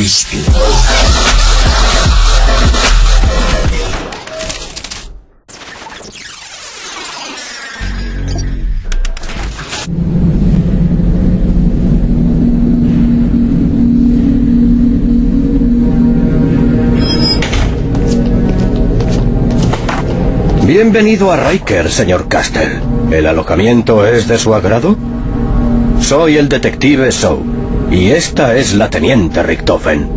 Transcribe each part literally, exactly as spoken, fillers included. Cristo. Bienvenido a Riker, señor Castle. ¿El alojamiento es de su agrado? Soy el detective Shaw, y esta es la teniente Richtofen.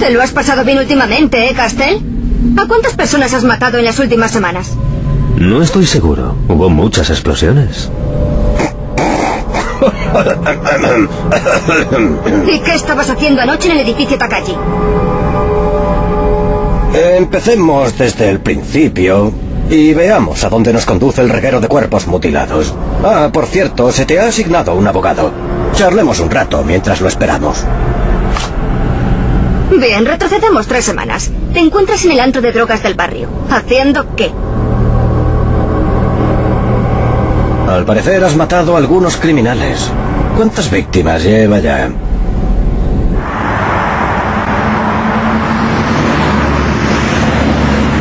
¿Te lo has pasado bien últimamente, eh, Castle? ¿A cuántas personas has matado en las últimas semanas? No estoy seguro. Hubo muchas explosiones. ¿Y qué estabas haciendo anoche en el edificio Takagi? Empecemos desde el principio y veamos a dónde nos conduce el reguero de cuerpos mutilados. Ah, por cierto, se te ha asignado un abogado. Charlemos un rato mientras lo esperamos. Bien, retrocedemos tres semanas. Te encuentras en el antro de drogas del barrio. ¿Haciendo qué? Al parecer has matado a algunos criminales. ¿Cuántas víctimas lleva ya?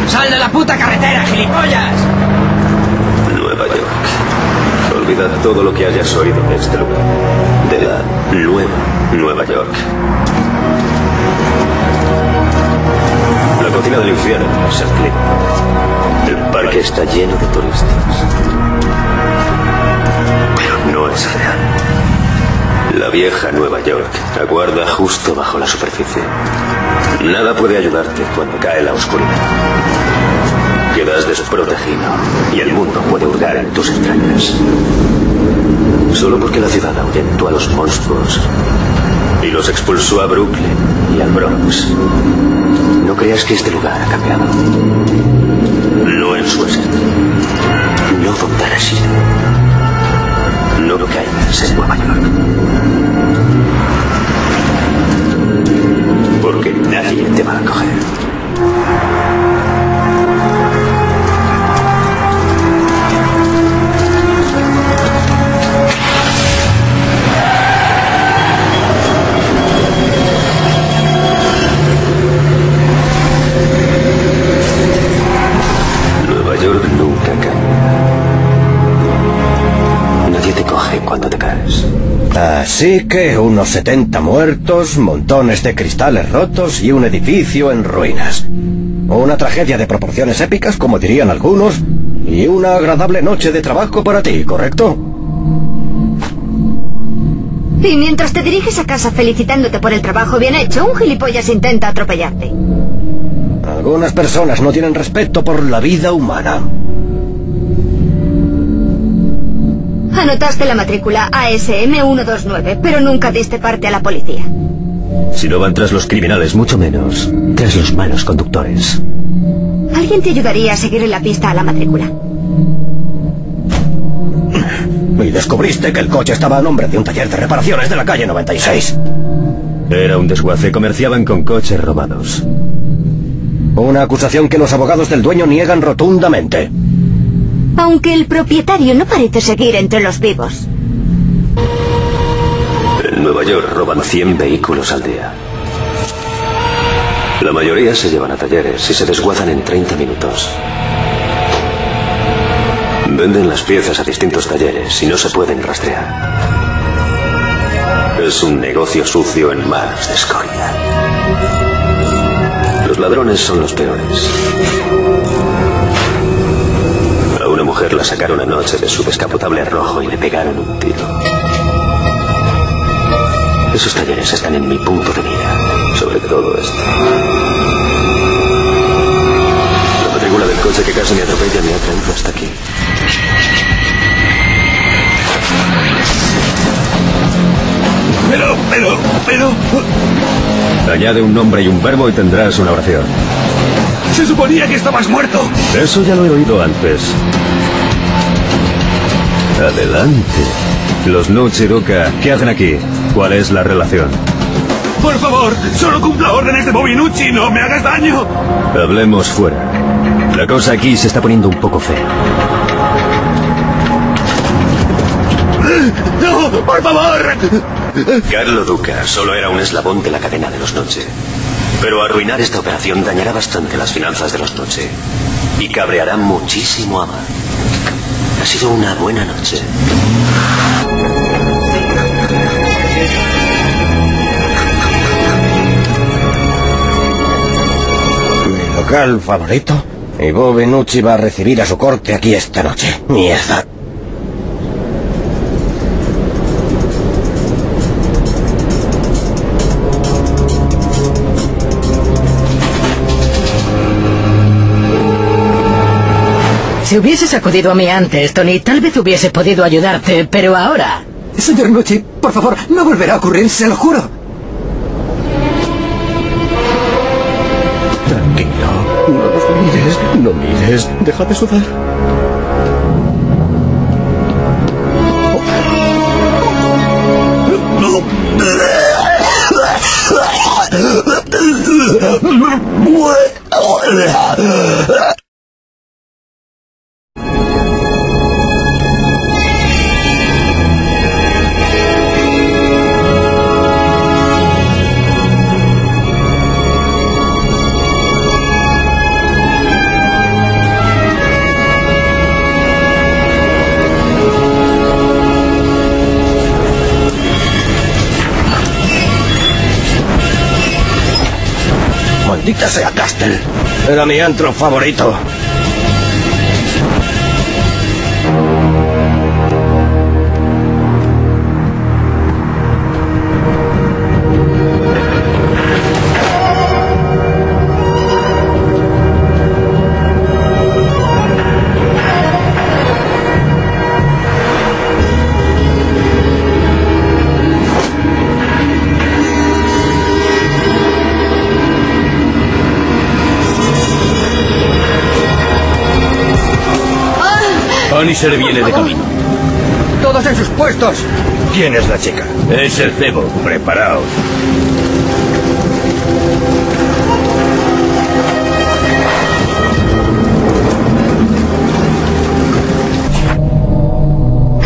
¡Sal de la puta carretera, gilipollas! Nueva York. Olvida todo lo que hayas oído en este lugar. De la nueva Nueva York. La cocina del infierno, Sarclip. El parque está lleno de turistas. Pero no es real. La vieja Nueva York aguarda justo bajo la superficie. Nada puede ayudarte cuando cae la oscuridad. Quedas desprotegido y el mundo puede hurgar en tus entrañas. Solo porque la ciudad ahuyentó a los monstruos y los expulsó a Brooklyn y al Bronx. No creas que este lugar ha cambiado. No en su esencia. No donde reside. No lo caigas en Nueva York. Porque nadie te va a coger. Así que unos setenta muertos, montones de cristales rotos y un edificio en ruinas. Una tragedia de proporciones épicas, como dirían algunos, y una agradable noche de trabajo para ti, ¿correcto? Y mientras te diriges a casa felicitándote por el trabajo bien hecho, un gilipollas intenta atropellarte. Algunas personas no tienen respeto por la vida humana. Anotaste la matrícula A S M uno dos nueve, pero nunca diste parte a la policía. Si no van tras los criminales, mucho menos tras los malos conductores. Alguien te ayudaría a seguir en la pista a la matrícula. Y descubriste que el coche estaba a nombre de un taller de reparaciones de la calle noventa y seis. Era un desguace, comerciaban con coches robados. Una acusación que los abogados del dueño niegan rotundamente. Aunque el propietario no parece seguir entre los vivos. En Nueva York roban cien vehículos al día. La mayoría se llevan a talleres y se desguazan en treinta minutos. Venden las piezas a distintos talleres y no se pueden rastrear. Es un negocio sucio en manos de escoria. Los ladrones son los peores. Una mujer la sacaron anoche de su descapotable rojo y le pegaron un tiro. Esos talleres están en mi punto de mira, sobre todo esto. La matrícula del coche que casi me atropella me ha traído hasta aquí. Pero, pero, pero... Añade un nombre y un verbo y tendrás una oración. Se suponía que estabas muerto. Eso ya lo he oído antes. Adelante. Los Nucci y Duca, ¿qué hacen aquí? ¿Cuál es la relación? Por favor, solo cumpla órdenes de Bobinucci, no me hagas daño. Hablemos fuera. La cosa aquí se está poniendo un poco fea. ¡No, por favor! Carlos Duca solo era un eslabón de la cadena de los Noche. Pero arruinar esta operación dañará bastante las finanzas de los Noche. Y cabreará muchísimo a Ma. Ha sido una buena noche. Mi local favorito. Y Bobinucci va a recibir a su corte aquí esta noche. Mierda. Si hubieses acudido a mí antes, Tony, tal vez hubiese podido ayudarte, pero ahora... Señor Nucci, por favor, no volverá a ocurrir, se lo juro. Tranquilo, no los mires, no mires, deja de sudar. ¡Maldita sea Castle! Era mi antro favorito. Y se le viene de camino. Todos en sus puestos. ¿Quién es la chica? Es el cebo. Preparaos.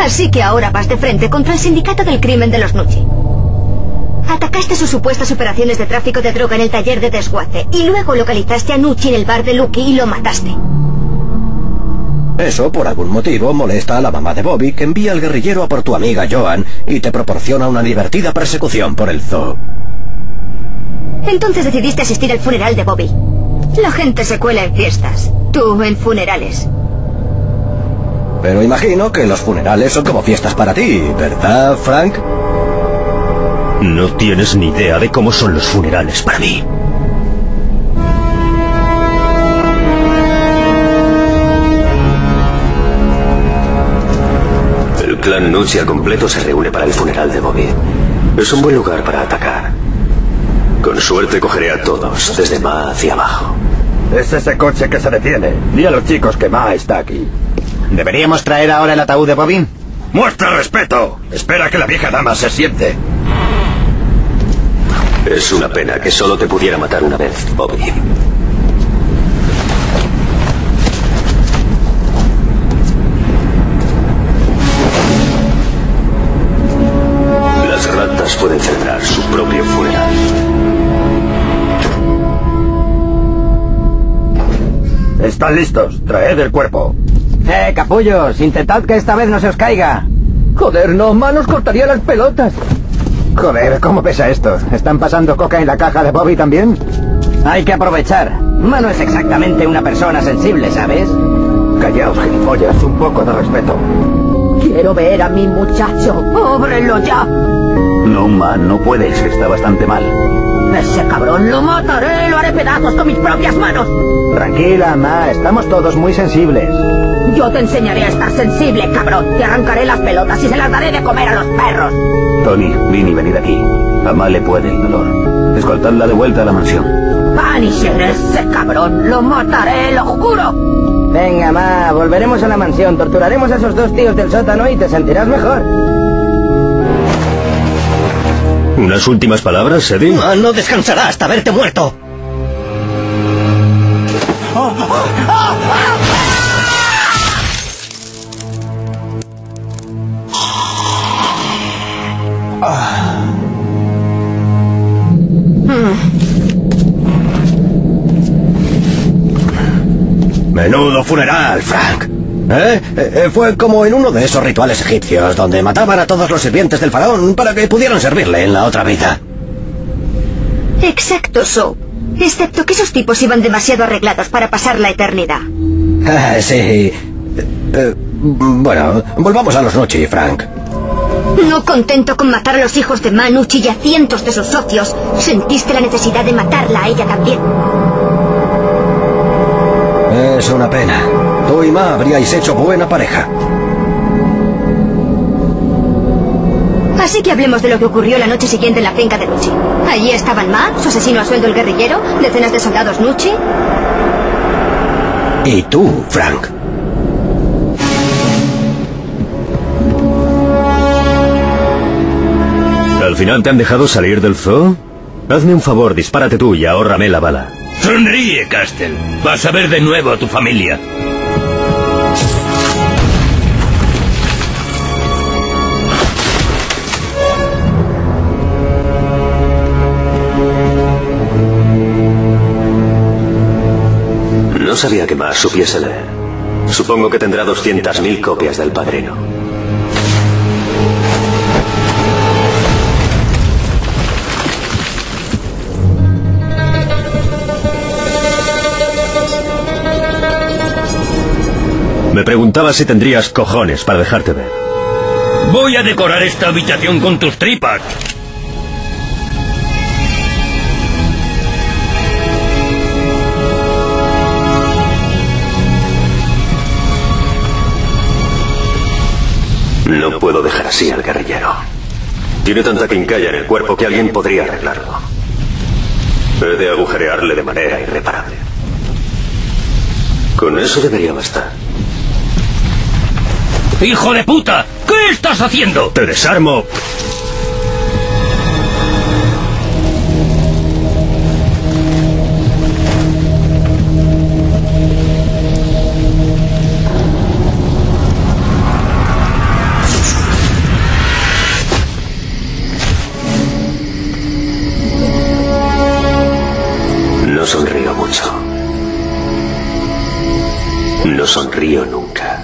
Así que ahora vas de frente contra el sindicato del crimen de los Nucci. Atacaste sus supuestas operaciones de tráfico de droga en el taller de desguace y luego localizaste a Nucci en el bar de Luki y lo mataste. Eso, por algún motivo, molesta a la mamá de Bobby, que envía al guerrillero a por tu amiga Joan y te proporciona una divertida persecución por el zoo. Entonces decidiste asistir al funeral de Bobby. La gente se cuela en fiestas, tú en funerales. Pero imagino que los funerales son como fiestas para ti, ¿verdad, Frank? No tienes ni idea de cómo son los funerales para mí. El clan Nucci al completo se reúne para el funeral de Bobby. Es un buen lugar para atacar. Con suerte cogeré a todos, desde Ma hacia abajo. Es ese coche que se detiene. Di a los chicos que Ma está aquí. ¿Deberíamos traer ahora el ataúd de Bobby? ¡Muestra respeto! Espera que la vieja dama se siente. Es una pena que solo te pudiera matar una vez, Bobby. Pueden celebrar su propio funeral. Están listos, traed el cuerpo. Eh, capullos, intentad que esta vez no se os caiga. Joder, no, Ma nos cortaría las pelotas. Joder, ¿cómo pesa esto? ¿Están pasando coca en la caja de Bobby también? Hay que aprovechar. Ma no es exactamente una persona sensible, ¿sabes? Callaos, gilipollas, un poco de respeto. Quiero ver a mi muchacho. ¡Óbrelo ya! No, Ma, no puedes, está bastante mal. Ese cabrón lo mataré, lo haré pedazos con mis propias manos. Tranquila, Ma, estamos todos muy sensibles. Yo te enseñaré a estar sensible, cabrón. Te arrancaré las pelotas y se las daré de comer a los perros. Tony, Vinny, venid aquí. A Ma le puede el dolor. Escoltadla de vuelta a la mansión. Vanisher, ese cabrón, lo mataré, lo juro. Venga, Ma, volveremos a la mansión, torturaremos a esos dos tíos del sótano y te sentirás mejor. ¿Unas últimas palabras, Eddie? Ma no descansará hasta verte muerto. Ah. Menudo funeral, Frank. ¿Eh? Eh, fue como en uno de esos rituales egipcios donde mataban a todos los sirvientes del faraón para que pudieran servirle en la otra vida. Exacto, Soap. Excepto que esos tipos iban demasiado arreglados para pasar la eternidad. Ah, sí. Eh, eh, bueno, volvamos a los Nucci, Frank. No contento con matar a los hijos de Ma Nucci y a cientos de sus socios, sentiste la necesidad de matarla a ella también. Es una pena. Tú y Ma habríais hecho buena pareja. Así que hablemos de lo que ocurrió la noche siguiente en la finca de Nucci. Allí estaban Ma, su asesino a sueldo el guerrillero, decenas de soldados Nucci... Y tú, Frank. ¿Al final te han dejado salir del zoo? Hazme un favor, dispárate tú y ahórrame la bala. Sonríe, Castle. Vas a ver de nuevo a tu familia. No sabía que más supiese leer. Supongo que tendrá doscientas mil copias del Padrino. Me preguntaba si tendrías cojones para dejarte ver. Voy a decorar esta habitación con tus tripas. No puedo dejar así al guerrillero. Tiene tanta quincalla en el cuerpo que alguien podría arreglarlo. He de agujerearle de manera irreparable. Con eso debería bastar. ¡Hijo de puta! ¿Qué estás haciendo? ¡Te desarmo! Sonrío mucho. No sonrío nunca.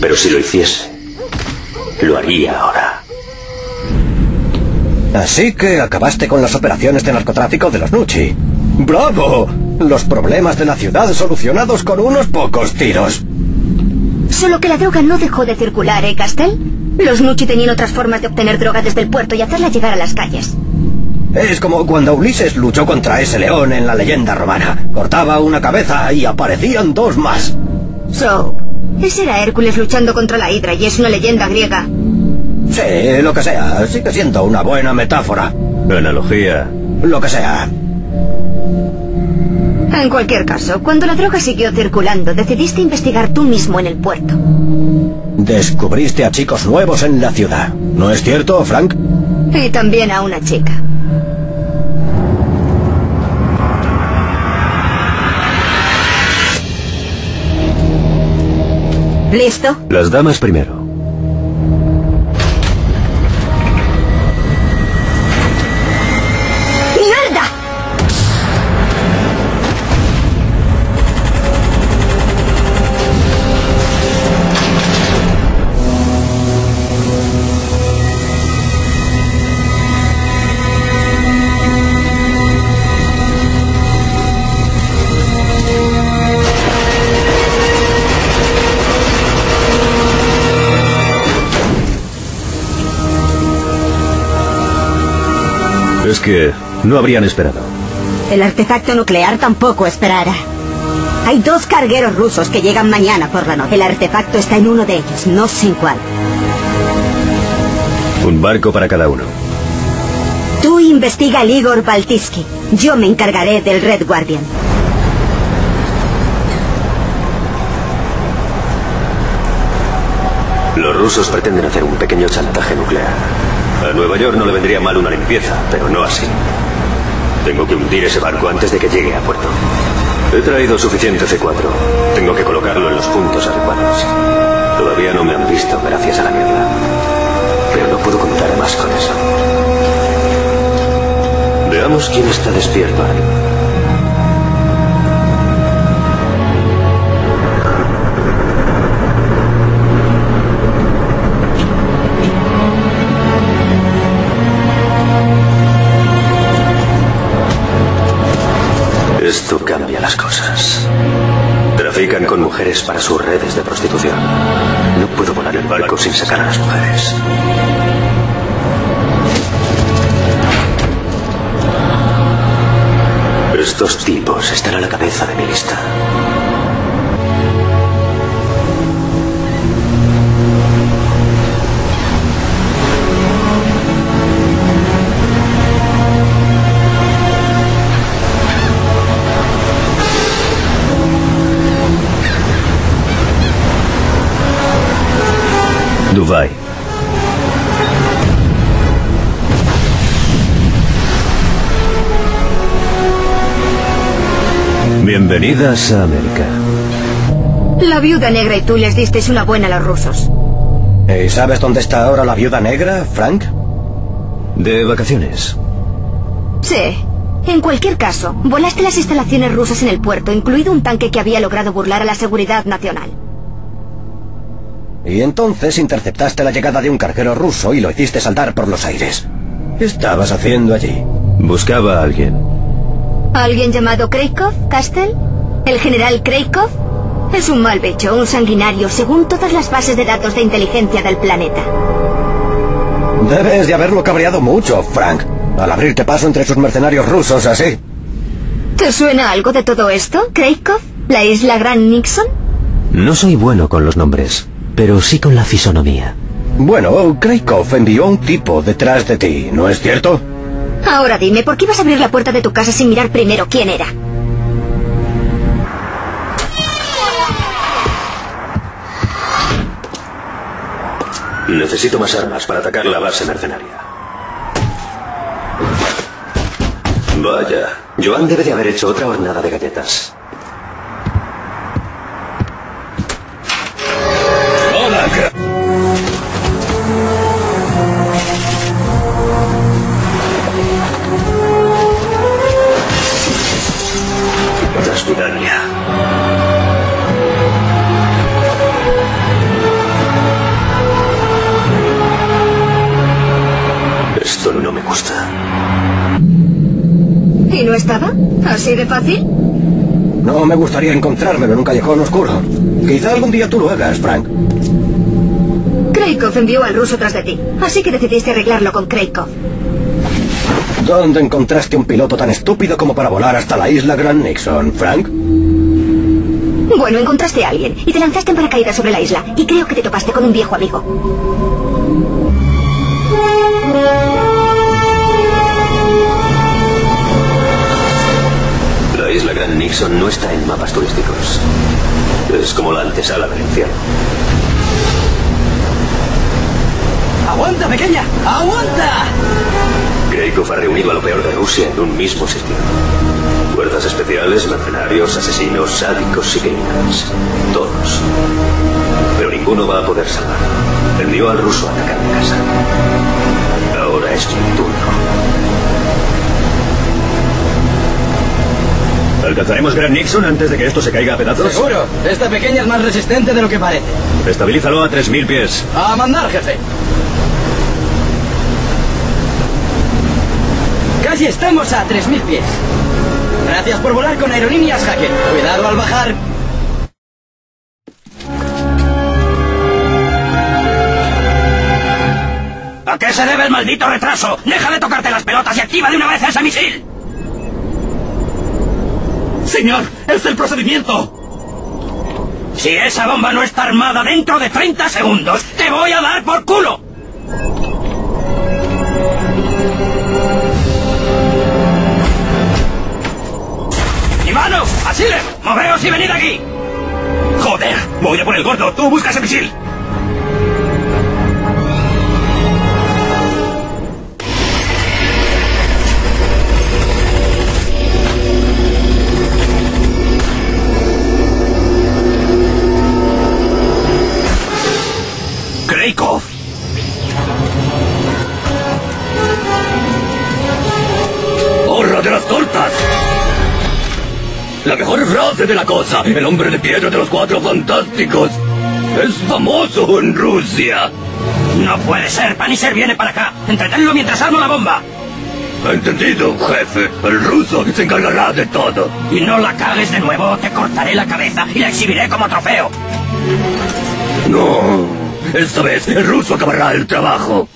Pero si lo hiciese, lo haría ahora. Así que acabaste con las operaciones de narcotráfico de los Nucci. ¡Bravo! Los problemas de la ciudad solucionados con unos pocos tiros. Solo que la droga no dejó de circular, ¿eh, Castle? Los Nucci tenían otras formas de obtener droga desde el puerto y hacerla llegar a las calles. Es como cuando Ulises luchó contra ese león en la leyenda romana. Cortaba una cabeza y aparecían dos más. So, ese era Hércules luchando contra la hidra y es una leyenda griega. Sí, lo que sea, sigue siendo una buena metáfora. Analogía. Lo que sea. En cualquier caso, cuando la droga siguió circulando, decidiste investigar tú mismo en el puerto. Descubriste a chicos nuevos en la ciudad, ¿no es cierto, Frank? Y también a una chica. ¿Listo? Las damas primero. ¡Mierda! Es que no habrían esperado. El artefacto nuclear tampoco esperará. Hay dos cargueros rusos que llegan mañana por la noche. El artefacto está en uno de ellos, no sé en cuál. Un barco para cada uno. Tú investiga al Igor Baltiski. Yo me encargaré del Red Guardian. Los rusos pretenden hacer un pequeño chantaje nuclear. A Nueva York no le vendría mal una limpieza, pero no así. Tengo que hundir ese barco antes de que llegue a puerto. He traído suficiente C cuatro. Tengo que colocarlo en los puntos adecuados. Todavía no me han visto gracias a la mierda. Pero no puedo contar más con eso. Veamos quién está despierto ahora. Esto cambia las cosas. Trafican con mujeres para sus redes de prostitución. No puedo volar el barco sin sacar a las mujeres. Estos tipos están a la cabeza de mi lista. Dubái. Bienvenidas a América. La viuda negra y tú les disteis una buena a los rusos. ¿Y sabes dónde está ahora la viuda negra, Frank? De vacaciones. Sí. En cualquier caso, volaste las instalaciones rusas en el puerto, incluido un tanque que había logrado burlar a la seguridad nacional. Y entonces interceptaste la llegada de un carguero ruso y lo hiciste saltar por los aires. ¿Qué estabas haciendo allí? Buscaba a alguien. ¿Alguien llamado Kreikov, Castle? ¿El general Kreikov? Es un mal bicho, un sanguinario, según todas las bases de datos de inteligencia del planeta. Debes de haberlo cabreado mucho, Frank, al abrirte paso entre sus mercenarios rusos así. ¿Te suena algo de todo esto, Kreikov? ¿La isla Grand Nixon? No soy bueno con los nombres, pero sí con la fisonomía. Bueno, Kreikov envió a un tipo detrás de ti, ¿no es cierto? Ahora dime, ¿por qué ibas a abrir la puerta de tu casa sin mirar primero quién era? Necesito más armas para atacar la base mercenaria. Vaya, Joan debe de haber hecho otra hornada de galletas. Esto no me gusta. ¿Y no estaba? ¿Así de fácil? No me gustaría encontrármelo en un callejón oscuro. Quizá algún día tú lo hagas, Frank. Kreikov envió al ruso tras de ti, así que decidiste arreglarlo con Kreikov. ¿Dónde encontraste un piloto tan estúpido como para volar hasta la isla Grand Nixon, Frank? Bueno, encontraste a alguien y te lanzaste en paracaídas sobre la isla, y creo que te topaste con un viejo amigo. La isla Grand Nixon no está en mapas turísticos. Es como la antesala del infierno. ¡Aguanta, pequeña! ¡Aguanta! Kreikov ha reunido a lo peor de Rusia en un mismo sitio. Fuerzas especiales, mercenarios, asesinos, sádicos y criminales. Todos. Pero ninguno va a poder salvar. Envió al ruso a atacar mi casa. Ahora es mi turno. ¿Alcanzaremos Grand Nixon antes de que esto se caiga a pedazos? ¡Seguro! Esta pequeña es más resistente de lo que parece. Estabilízalo a tres mil pies. ¡A mandar, jefe! ¡Casi estamos a tres mil pies! Gracias por volar con aerolíneas, Hacker. Cuidado al bajar. ¿A qué se debe el maldito retraso? ¡Deja de tocarte las pelotas y activa de una vez ese misil! Señor, es el procedimiento. Si esa bomba no está armada dentro de treinta segundos, te voy a dar por culo. ¡Mano! ¡Asile! ¡Moveos y venid aquí! ¡Joder! ¡Voy a por el gordo! ¡Tú buscas el misil! ¡Kreikov! ¡Horra de las tortas! La mejor frase de la cosa, el hombre de piedra de los cuatro fantásticos. Es famoso en Rusia. No puede ser, Paniser viene para acá. Entretenlo mientras armo la bomba. Entendido, jefe. El ruso se encargará de todo. Y no la cagues de nuevo, te cortaré la cabeza y la exhibiré como trofeo. No, esta vez el ruso acabará el trabajo.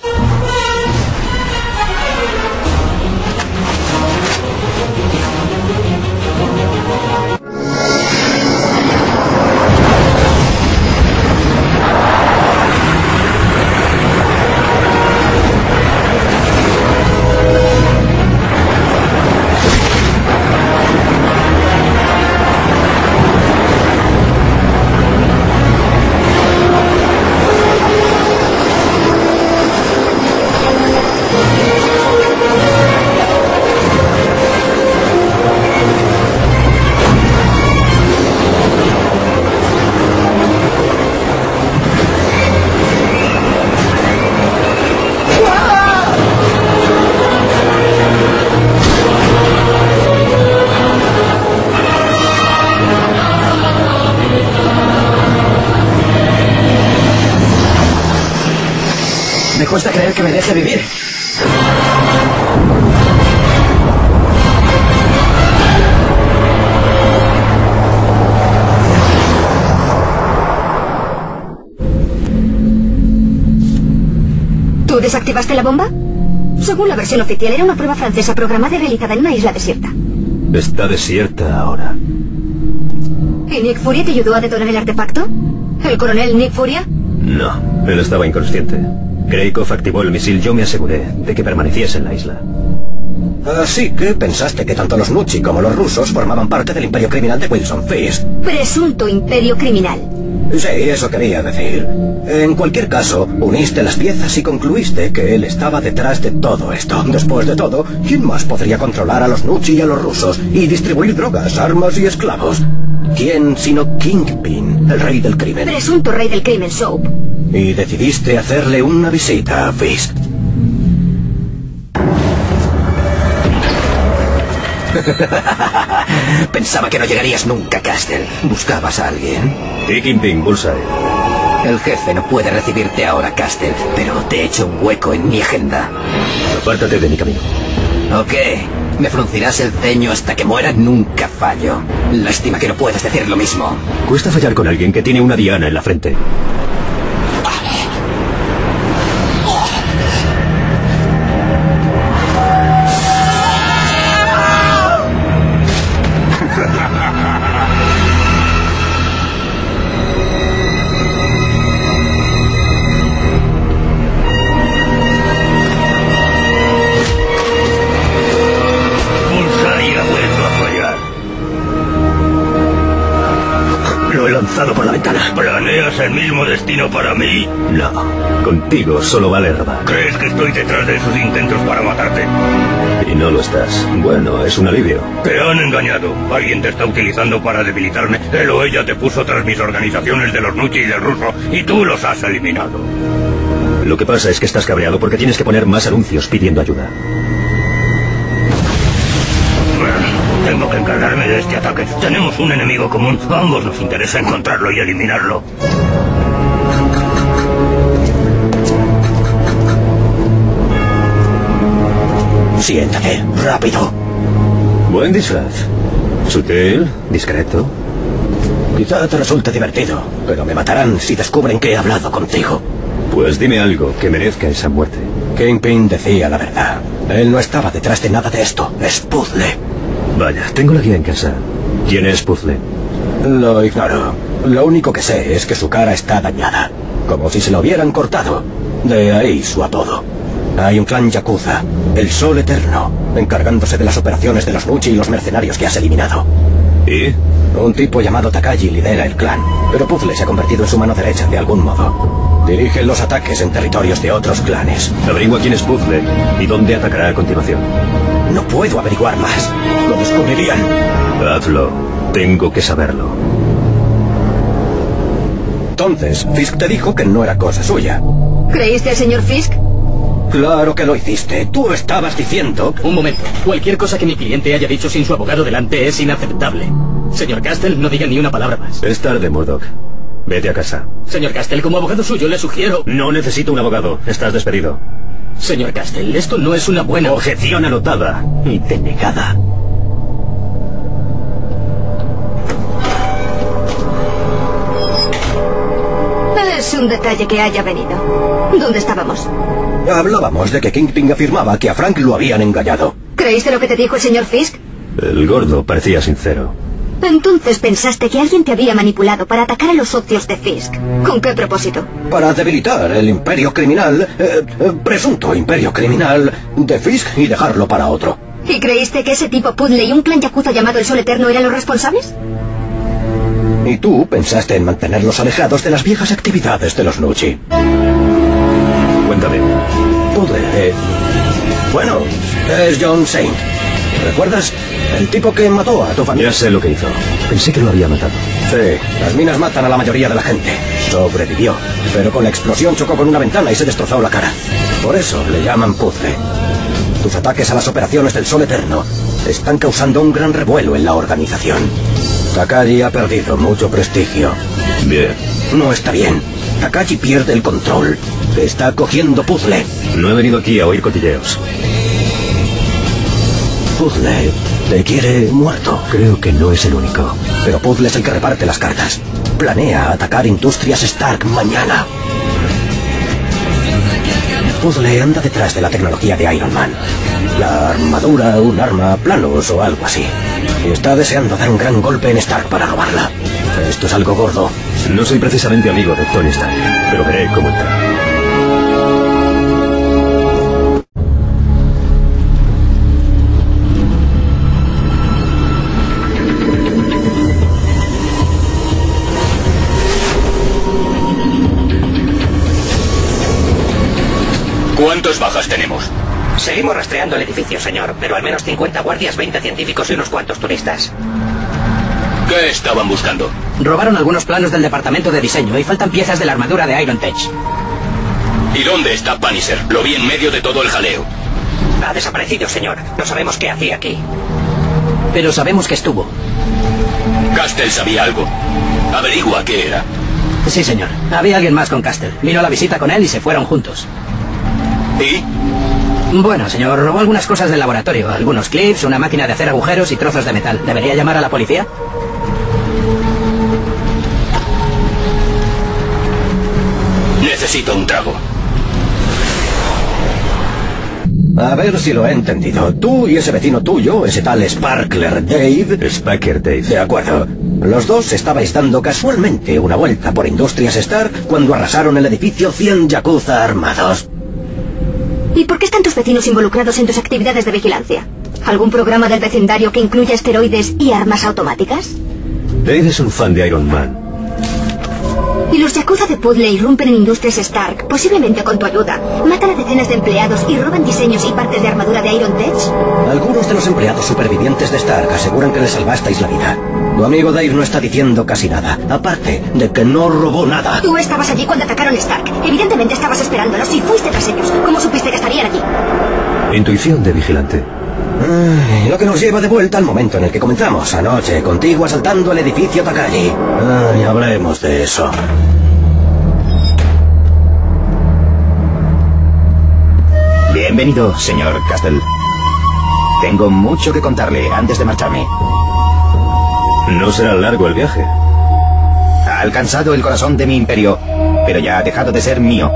Cuesta creer que me deje vivir. ¿Tú desactivaste la bomba? Según la versión oficial, era una prueba francesa programada y realizada en una isla desierta. Está desierta ahora. ¿Y Nick Furia te ayudó a detonar el artefacto? ¿El coronel Nick Furia? No, él estaba inconsciente. Kreikov activó el misil, yo me aseguré de que permaneciese en la isla. Así que pensaste que tanto los Nucci como los rusos formaban parte del imperio criminal de Wilson Fisk. Presunto imperio criminal. Sí, eso quería decir. En cualquier caso, uniste las piezas y concluiste que él estaba detrás de todo esto. Después de todo, ¿quién más podría controlar a los Nucci y a los rusos y distribuir drogas, armas y esclavos? ¿Quién sino Kingpin, el rey del crimen? Presunto rey del crimen, Soap. Y decidiste hacerle una visita a Fisk. Pensaba que no llegarías nunca, Castle. ¿Buscabas a alguien? Y Kingpin, Bullseye. El jefe no puede recibirte ahora, Castle, pero te he hecho un hueco en mi agenda. Apártate de mi camino. Ok, me fruncirás el ceño hasta que muera. Nunca fallo. Lástima que no puedas decir lo mismo. Cuesta fallar con alguien que tiene una diana en la frente. ¿El mismo destino para mí? No, contigo solo vale robar. ¿Crees que estoy detrás de esos intentos para matarte? Y no lo estás. Bueno, es un alivio. Te han engañado. Alguien te está utilizando para debilitarme. Él o ella te puso tras mis organizaciones de los Nucci y del ruso, y tú los has eliminado. Lo que pasa es que estás cabreado porque tienes que poner más anuncios pidiendo ayuda. Tengo que encargarme de este ataque. Tenemos un enemigo común. A ambos nos interesa encontrarlo y eliminarlo. Siéntate, rápido. Buen disfraz. Sutil, discreto. Quizá te resulte divertido, pero me matarán si descubren que he hablado contigo. Pues dime algo que merezca esa muerte. Kingpin decía la verdad. Él no estaba detrás de nada de esto. Es Puzzle. Vaya, tengo la guía en casa. ¿Quién es Puzzle? Lo ignoro. Lo único que sé es que su cara está dañada, como si se lo hubieran cortado. De ahí su apodo. Hay un clan yakuza, el Sol Eterno, encargándose de las operaciones de los Nucci y los mercenarios que has eliminado. ¿Y? Un tipo llamado Takagi lidera el clan, pero Puzzle se ha convertido en su mano derecha de algún modo. Dirige los ataques en territorios de otros clanes. Averigua quién es Puzzle y dónde atacará a continuación. No puedo averiguar más. Lo descubrirían. Hazlo. Tengo que saberlo. Entonces, Fisk te dijo que no era cosa suya. ¿Creíste al señor Fisk? Claro que lo hiciste. Tú estabas diciendo... Un momento. Cualquier cosa que mi cliente haya dicho sin su abogado delante es inaceptable. Señor Castle, no diga ni una palabra más. Es tarde, Murdoch. Vete a casa. Señor Castle, como abogado suyo le sugiero... No necesito un abogado. Estás despedido. Señor Castle, esto no es una buena... Objeción anotada y denegada. Es un detalle que haya venido. ¿Dónde estábamos? Hablábamos de que Kingpin afirmaba que a Frank lo habían engañado. ¿Creíste lo que te dijo el señor Fisk? El gordo parecía sincero. Entonces pensaste que alguien te había manipulado para atacar a los socios de Fisk. ¿Con qué propósito? Para debilitar el imperio criminal, eh, presunto imperio criminal de Fisk y dejarlo para otro. ¿Y creíste que ese tipo puzzle y un clan yakuza llamado el Sol Eterno eran los responsables? Y tú pensaste en mantenerlos alejados de las viejas actividades de los Nucci. Cuéntame. Pude... Eh... Bueno, es John Saint. ¿Recuerdas? El tipo que mató a tu familia. Ya sé lo que hizo. Pensé que lo había matado. Sí, las minas matan a la mayoría de la gente. Sobrevivió, pero con la explosión chocó con una ventana y se destrozó la cara. Por eso le llaman puzzle. Tus ataques a las operaciones del Sol Eterno están causando un gran revuelo en la organización. Takagi ha perdido mucho prestigio. Bien. No está bien. Takagi pierde el control. Está cogiendo puzzle. No he venido aquí a oír cotilleos. Puzzle te quiere muerto. Creo que no es el único. Pero puzzle es el que reparte las cartas. Planea atacar Industrias Stark mañana. Puzzle anda detrás de la tecnología de Iron Man. La armadura, un arma, planos o algo así. Y está deseando dar un gran golpe en Stark para robarla. Esto es algo gordo. No soy precisamente amigo de Tony Stark, pero veré cómo está. ¿Cuántos bajas tenemos? Seguimos rastreando el edificio, señor, pero al menos cincuenta guardias, veinte científicos y unos cuantos turistas. ¿Qué estaban buscando? Robaron algunos planos del departamento de diseño y faltan piezas de la armadura de Iron Tech. ¿Y dónde está Punisher? Lo vi en medio de todo el jaleo. Ha desaparecido, señor. No sabemos qué hacía aquí. Pero sabemos que estuvo. Castle sabía algo. Averigua qué era. Sí, señor. Había alguien más con Castle. Vino a la visita con él y se fueron juntos. ¿Y? Bueno, señor, robó algunas cosas del laboratorio. Algunos clips, una máquina de hacer agujeros y trozos de metal. ¿Debería llamar a la policía? Necesito un trago. A ver si lo he entendido. Tú y ese vecino tuyo, ese tal Sparkler Dave... Sparkler Dave. De acuerdo. Los dos estabais dando casualmente una vuelta por Industrias Stark cuando arrasaron el edificio cien yakuza armados. ¿Y por qué están tus vecinos involucrados en tus actividades de vigilancia? ¿Algún programa del vecindario que incluya esteroides y armas automáticas? Dave es un fan de Iron Man. Y los yakuza de Puzzle irrumpen en Industrias Stark, posiblemente con tu ayuda. Matan a decenas de empleados y roban diseños y partes de armadura de Iron Tech. Algunos de los empleados supervivientes de Stark aseguran que le salvasteis la vida. Tu amigo Dave no está diciendo casi nada, aparte de que no robó nada. Tú estabas allí cuando atacaron Stark. Evidentemente estabas esperándolos y fuiste tras ellos. ¿Cómo supiste que estarían allí? Intuición de vigilante. Ay, lo que nos lleva de vuelta al momento en el que comenzamos anoche, contigo asaltando el edificio Takagi. Ay, hablemos de eso. Bienvenido, señor Castle. Tengo mucho que contarle antes de marcharme. No será largo el viaje. Ha alcanzado el corazón de mi imperio, pero ya ha dejado de ser mío.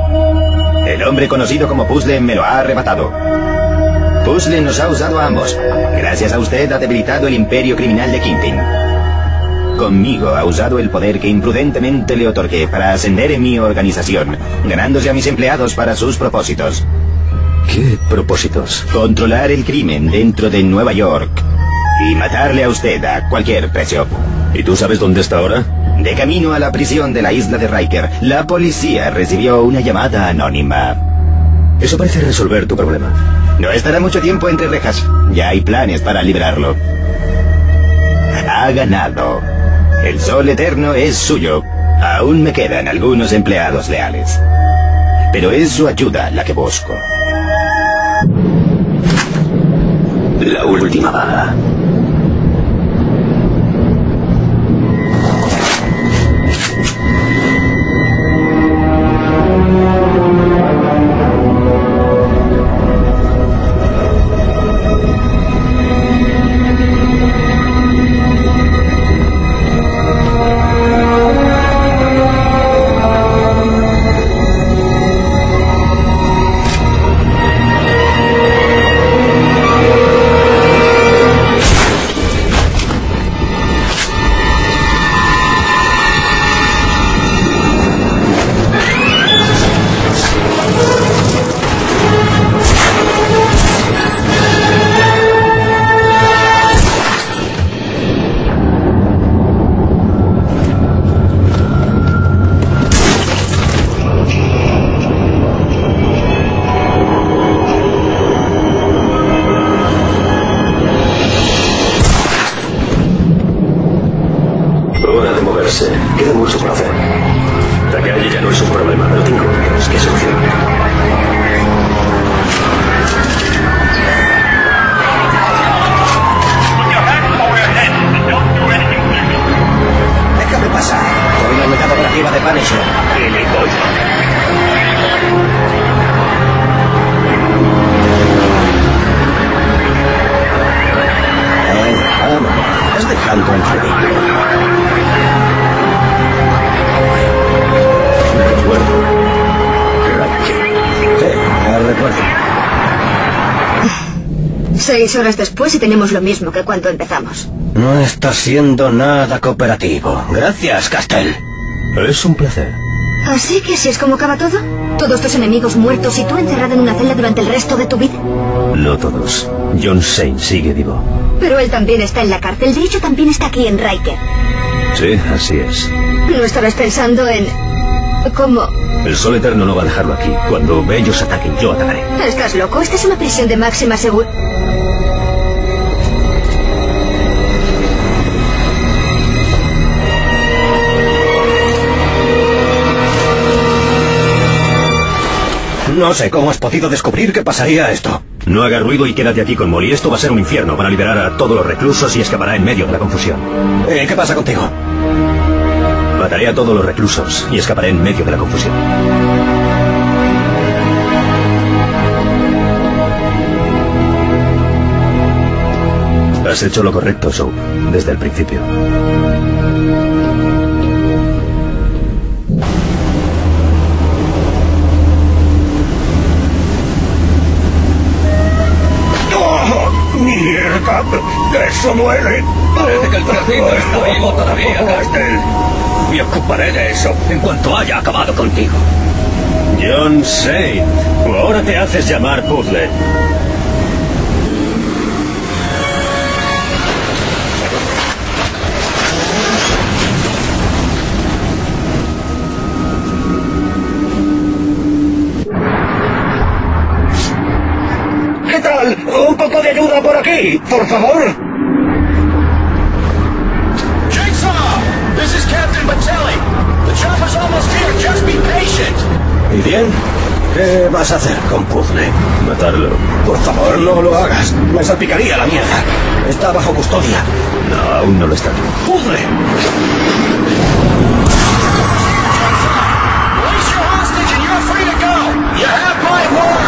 El hombre conocido como Puzzle me lo ha arrebatado. Puzzle nos ha usado a ambos. Gracias a usted ha debilitado el imperio criminal de Kingpin. Conmigo ha usado el poder que imprudentemente le otorgué para ascender en mi organización, ganándose a mis empleados para sus propósitos. ¿Qué propósitos? Controlar el crimen dentro de Nueva York y matarle a usted a cualquier precio. ¿Y tú sabes dónde está ahora? De camino a la prisión de la isla de Riker, la policía recibió una llamada anónima. Eso parece resolver tu problema. No estará mucho tiempo entre rejas. Ya hay planes para liberarlo. Ha ganado. El Sol Eterno es suyo. Aún me quedan algunos empleados leales. Pero es su ayuda la que busco. La última baja. sé. Queda mucho por hacer. Takagi ya no es un problema, pero tengo que solucionar. Déjame pasar. Hoy me han dejado por arriba de Punisher. Y me voy. Has dejado en ridículo. Recuerdo. Sí, recuerdo. Seis horas después y tenemos lo mismo que cuando empezamos. No está siendo nada cooperativo. Gracias, Castel. Es un placer. Así que así es como acaba todo. Todos tus enemigos muertos y tú encerrado en una celda durante el resto de tu vida. No todos. John Shane sigue vivo. Pero él también está en la cárcel. De hecho, también está aquí en Riker. Sí, así es. ¿No estabas pensando en cómo? El Sol Eterno no va a dejarlo aquí. Cuando ellos ataquen, yo atacaré. ¿Estás loco? Esta es una prisión de máxima seguridad. No sé cómo has podido descubrir que pasaría esto. No haga ruido y quédate aquí con Molly. Esto va a ser un infierno. Van a liberar a todos los reclusos y escapará en medio de la confusión. Eh, ¿Qué pasa contigo? Mataré a todos los reclusos y escaparé en medio de la confusión. Has hecho lo correcto, Soap, desde el principio. ¡Mierda! ¡Eso duele! Parece que el trocito está vivo todavía, Castel. Me ocuparé de eso en cuanto haya acabado contigo. John Saint, ahora te haces llamar Puzzle. ¡Un poco de ayuda por aquí, por favor! Jigsaw, this is Captain Battelli. The chopper's almost here. Just be patient. ¿Y bien? ¿Qué vas a hacer con Puzzle? Matarlo. Por favor, no lo hagas. Me salpicaría la mierda. Está bajo custodia. No, aún no lo está. ¡Puzzle! Jigsaw, release your hostage and you're free to go. You have my word.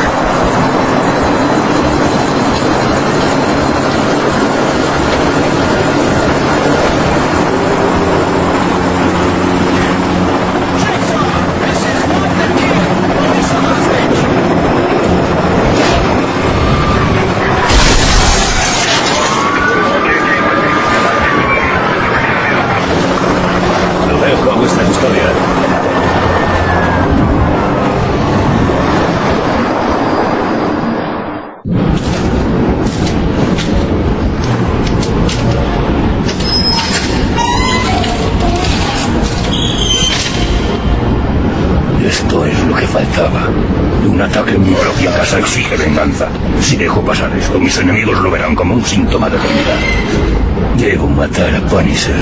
Exige venganza. Si dejo pasar esto, mis enemigos lo verán como un síntoma de debilidad. Debo matar a Punisher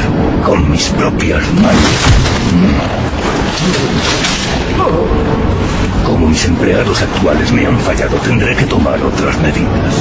con mis propias manos. Como mis empleados actuales me han fallado, tendré que tomar otras medidas.